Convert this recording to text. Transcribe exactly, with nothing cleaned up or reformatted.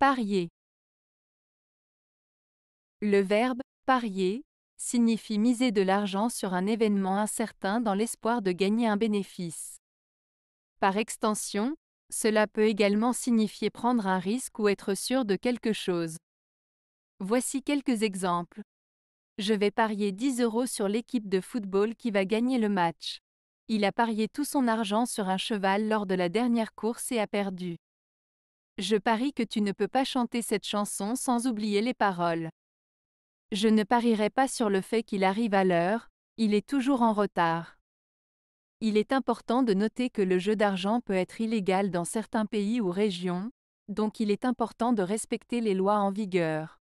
Parier. Le verbe « parier » signifie miser de l'argent sur un événement incertain dans l'espoir de gagner un bénéfice. Par extension, cela peut également signifier prendre un risque ou être sûr de quelque chose. Voici quelques exemples. Je vais parier dix euros sur l'équipe de football qui va gagner le match. Il a parié tout son argent sur un cheval lors de la dernière course et a perdu. Je parie que tu ne peux pas chanter cette chanson sans oublier les paroles. Je ne parierai pas sur le fait qu'il arrive à l'heure, il est toujours en retard. Il est important de noter que le jeu d'argent peut être illégal dans certains pays ou régions, donc il est important de respecter les lois en vigueur.